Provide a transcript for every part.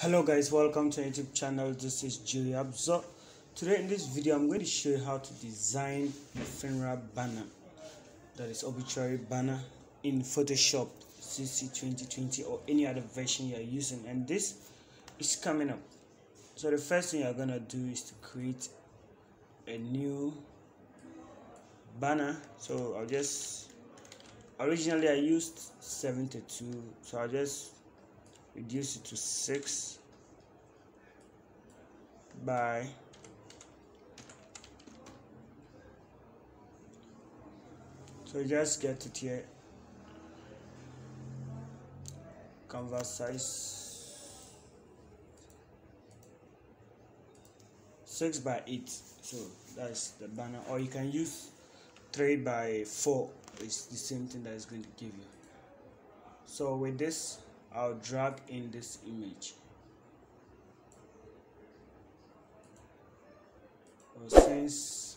Hello guys, welcome to my YouTube channel. This is Joe Yapzor. Today in this video I'm going to show you how to design a funeral banner, that is obituary banner, in Photoshop CC 2020 or any other version you are using. And this is coming up, so the first thing you're gonna do is to create a new banner. So I'll just, originally I used 72, so I'll just reduce it to 6 by, so just get it here, canvas size 6 by 8, so that's the banner. Or you can use 3 by 4, it's the same thing that is going to give you. So with this, I'll drag in this image since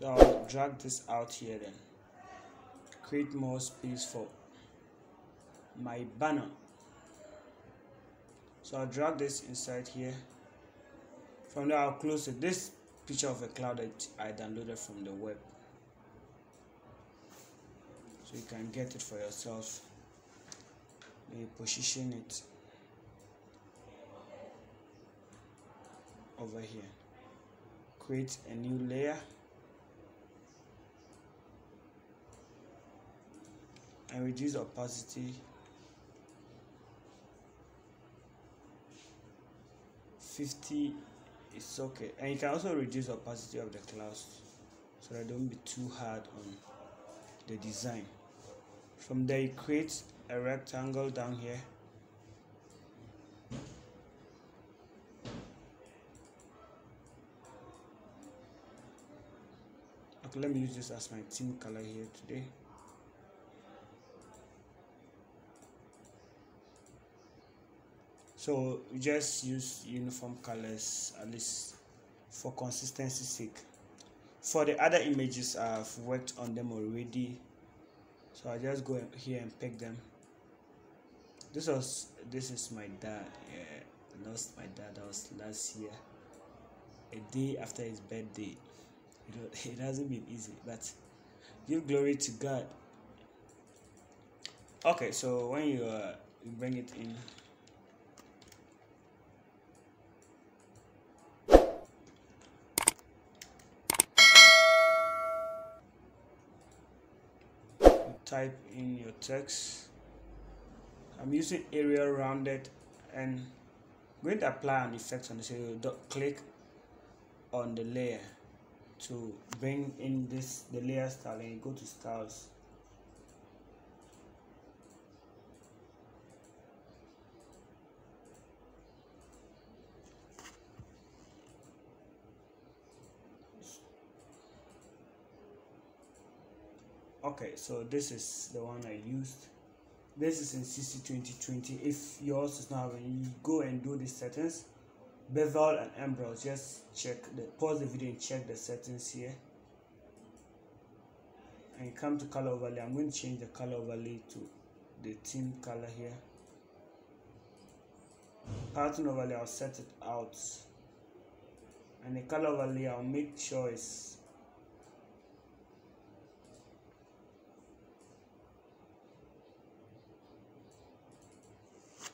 so I'll drag this out here, then create more space for my banner. So I'll drag this inside here. From there I'll close it. This picture of a cloud that I downloaded from the web, so you can get it for yourself. Then you position it over here, create a new layer, and reduce opacity 50. It's okay. And you can also reduce opacity of the clouds so that don't be too hard on the design. From there you create a rectangle down here, okay, let me use this as my theme color here today. So you just use uniform colors, at least for consistency's sake. For the other images I've worked on them already, so I just go here and pick them. This is my dad. Yeah, I lost my dad. That was last year, a day after his birthday. It hasn't been easy, but give glory to God. Okay, so when you bring it in, type in your text. I'm using Arial Rounded, and I'm going to apply an effect on this. So you click on the layer to bring in this, the layer style, and you go to styles. Okay, so this is the one I used. This is in CC 2020. If yours is not having, you go and do the settings, bevel and eyebrows. Just check the, pause the video and check the settings here, and come to color overlay. I'm going to change the color overlay to the theme color here. Pattern overlay, I'll set it out, and the color overlay I'll make sure it's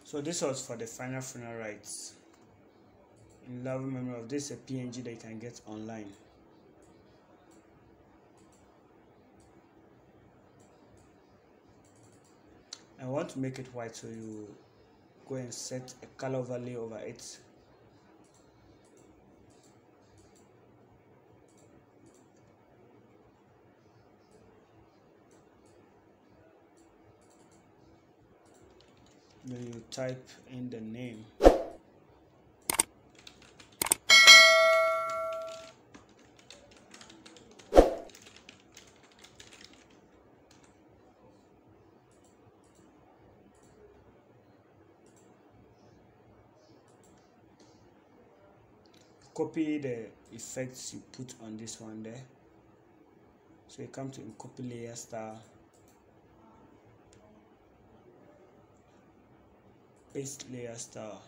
so. This was for the final funeral rites. In loving memory of this, a PNG that you can get online. I want to make it white, so you go and set a color overlay over it. Then you type in the name. Copy the effects you put on this one there. So you come to copy layer style, paste layer style.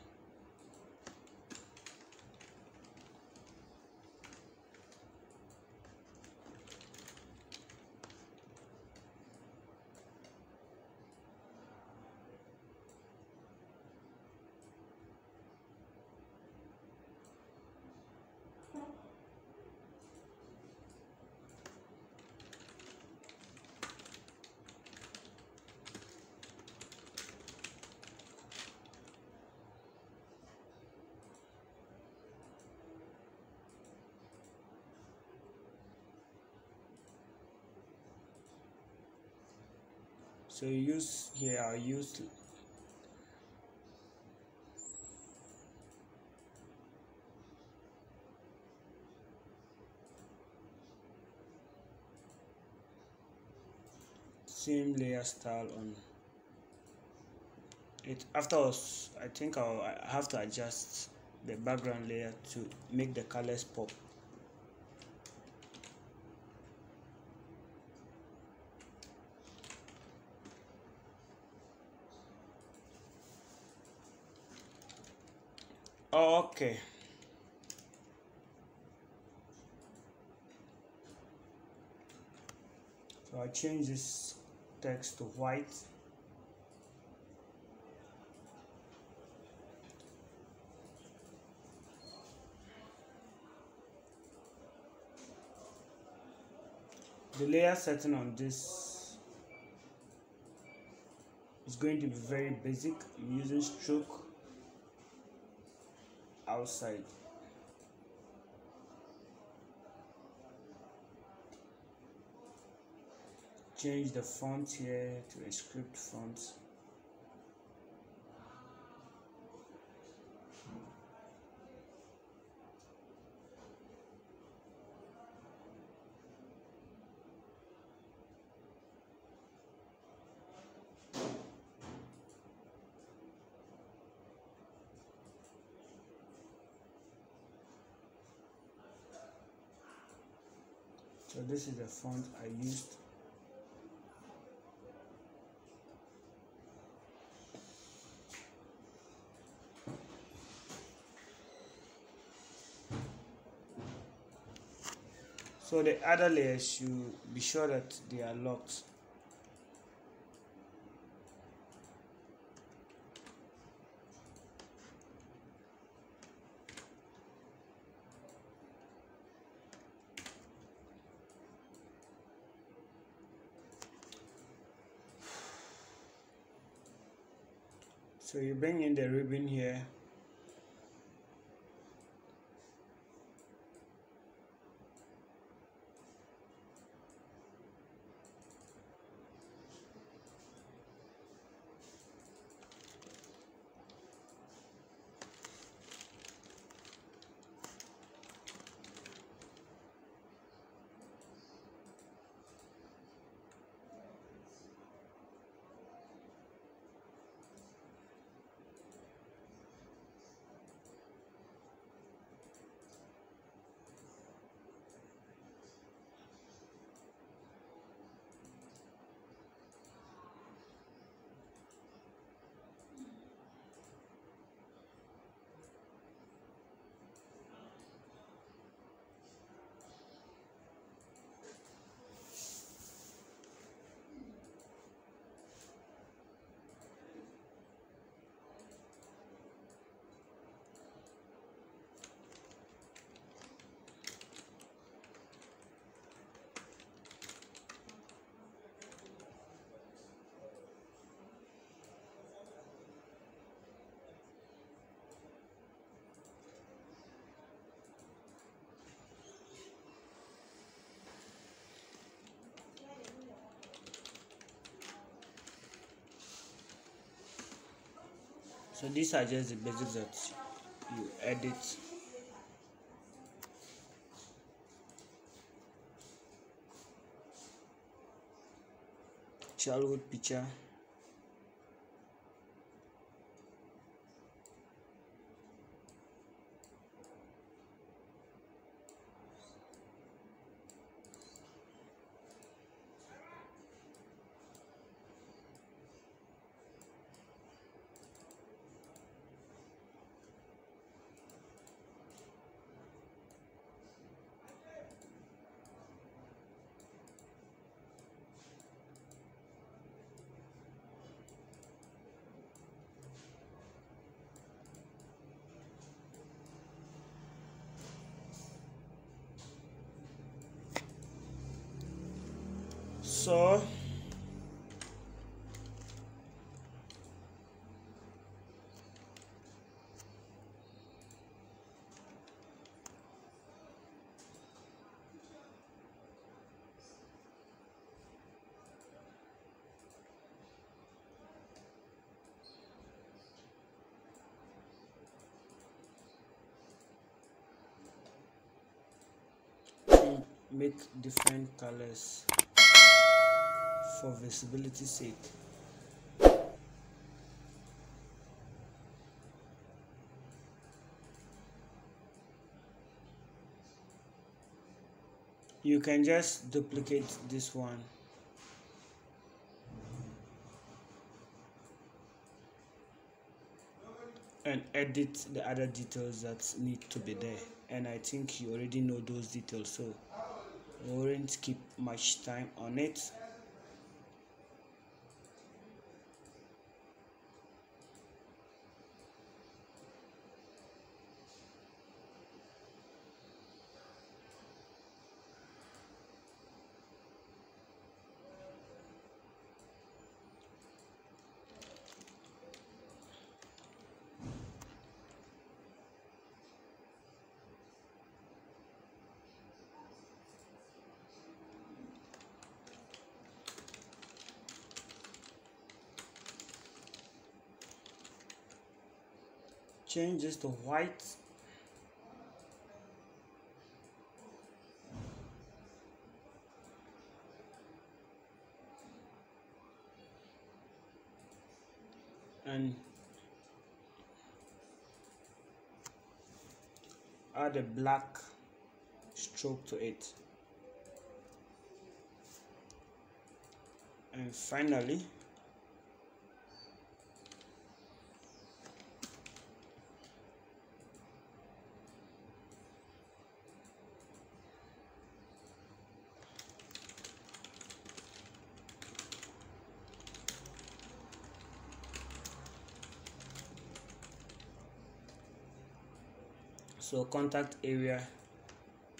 So use here, yeah, use same layer style on it. Afterwards, I think I have to adjust the background layer to make the colors pop. Okay. So I change this text to white. The layer setting on this is going to be very basic. I'm using stroke outside. Change the font here to a script font. So this is the font I used. So the other layers should be sure that they are locked. So you bring in the ribbon here. So these are just the basics that you edit. Childhood picture. also make different colors for visibility's sake. You can just duplicate this one. And edit the other details that need to be there. And I think you already know those details, so I won't keep much time on it. Change this to white. And add a black stroke to it. And finally, so contact area.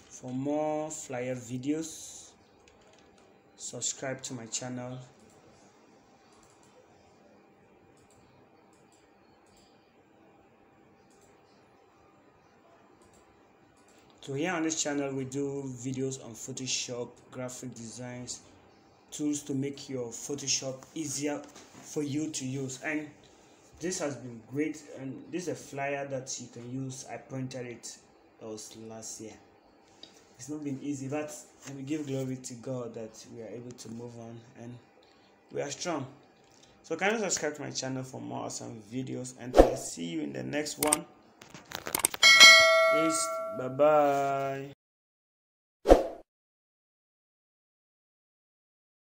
For more flyer videos, subscribe to my channel. So here on this channel we do videos on Photoshop, graphic designs, tools to make your Photoshop easier for you to use. And this has been great, and this is a flyer that you can use. I printed it last year. It's not been easy, but we give glory to God that we are able to move on and we are strong. So kindly subscribe to my channel for more awesome videos, and I'll see you in the next one. Peace. Bye bye.